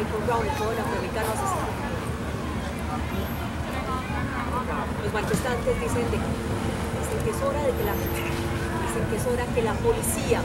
Michael Brown y todos los republicanos están. Los manifestantes dicen que es hora de que la policía.